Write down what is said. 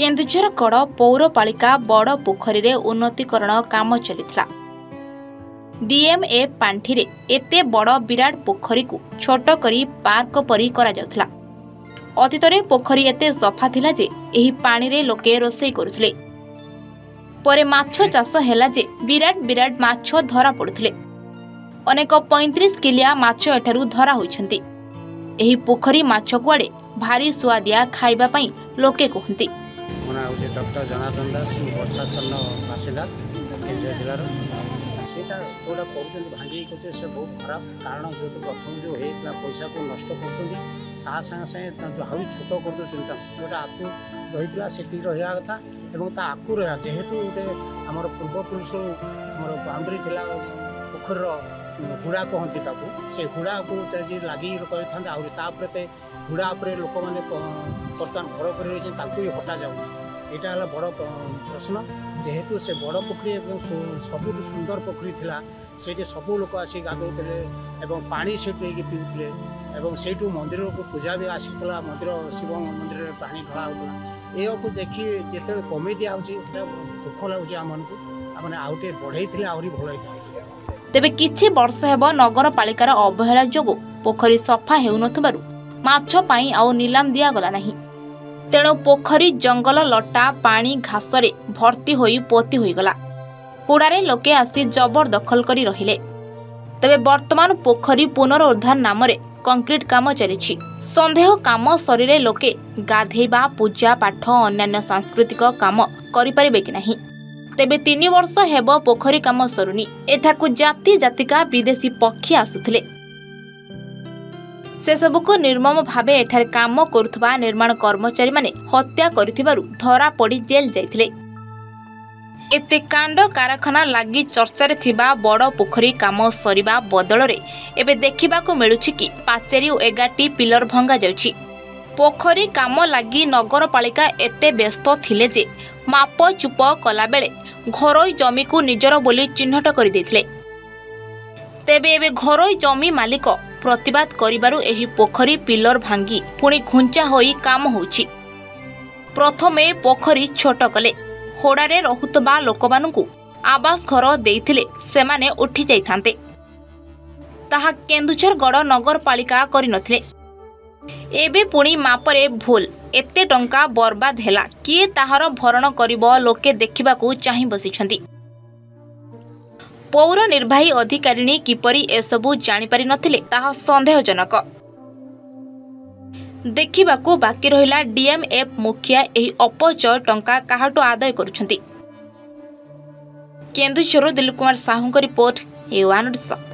केन्दुझरगड़ पौरपालिका बड़ पोखरी रे उन्नतीकरण काम चली डीएमए पांठीरे एते बड़ विराट पोखरी को छोट करी पार्क परी करा जाउथला। अतीतरे पोखरी एते सफा थिला जे एही पानी रे लोके रोसई करुथले। परे माछो चाष हैला जे विराट विराट माछो धरा पड़ुथले। अनेक 35 किलिया माछो एठारु धरा होइछंती। एही पोखरी माछो कुआडे भारी सुआदिया खाइबा पई लोके कहंती। मोना उजे डॉक्टर जनार्दन दास वर्षा सन्न बासिला केन्द्र जिल्लार सेटा थोड़ा पहुंचन भांगी कोचे से बहुत खराब कारण जो तो प्रथम जो है इतना पैसा को नष्ट करतुनी ता संग से जो हाउ छोटो कर दो चिंता जोटा आपको रहितला सेटी रहया था एवं ता आकु रहा जेहेतु उटे हमर पूर्व पुरुष हमर बाउंड्री थिला पोखर हुड़ा कहंती ताकू से हुड़ा को जे लागी रखै था और तापरे हुड़ा उपरे लोक माने बर्तमान घर कर रही ताकू हटा जाऊ एटा हला बड़ प्रश्न जेहेतु से बड़ पोखरी एकदम सबुठ सुंदर पोखरी थिला सेठी सबु लोक आसी गाधौते एवं पानी सेठी के पिउते एवं सेठू मंदिर को पूजा भी आसीला मंदिर शिव मंदिर में पानी ढला होला एओ को देखि जेते कॉमेडी आउची दुख लागू आ मन को माने आउटे बढ़ई थिले आउरी भलई था। तबे किछि वर्ष हेबो नगरपालिका अवहेला जोगो पोखरी सफा हेउनथबारु माछ पाई आउ नीलाम दिया गला नहीं। तेणु पोखरी जंगल लटा पानी घास रे भर्ती होई पोती होई गला। हुड़ारे लोके आसी जबरदखल करी रहिले। तबे वर्तमान पोखरी पुनरुद्धार नाम रे कंक्रीट काम चली। संदेह काम सरीरे लोके गाधेबा पूजा पाठ अन्य सांस्कृतिक काम करिपारिबे कि नाही। तेबे 3 वर्ष हेबो पोखरी काम सरुनी। एठाकु जाति जातिका विदेशी पक्षी आसुथिले। से सबु को निर्मम भावे एठार काम करुथबा निर्माण कर्मचारी माने हत्या करिथिबारु धरा पड़ी जेल जाइथिले। एते कांड कारखाना लागी चर्चारे थिबा बड़ पोखरी काम सरीबा बदलरे एबे देखिबाकु मिलुछि कि पाचेरी ओ 11टी पिलर भंगा जाउछि। पोखरी काम लागी नगरपालिका एते व्यस्त थिले जे माप चुप कला बेले घरोई जमी को निजर बोली चिन्हट करि देथिले। तेबे एबे घरोई जमी मालिक प्रतिवाद करिबारु एही पोखरी पिलर भांगी पुणी घुंचा होई काम होछि। प्रथमे पोखरी छोट कले होडारे रहुतबा लोकमानंकु आवास घर देइथिले सेमाने उठी जाइथान्ते। ताहा केन्दुझरगड़ नगरपालिका करिनथिले। एबे पुणी मापरे भूल एते टंका बर्बाद हैला किए ताहार भरण करिबो लोके देखिबाकु चाहि बसिछन्ती। पौर निर्वाही अधिकारिणी किपरी एसबू जाणिपारि नथिले ताहा संदेहजनक। देखिबाकू बाकी रहिला डीएमएफ मुखिया एही अपचय टंका काहाटो आदाय करुछन्ती। केन्दुझरु दिलीप कुमार साहू को रिपोर्ट ए1।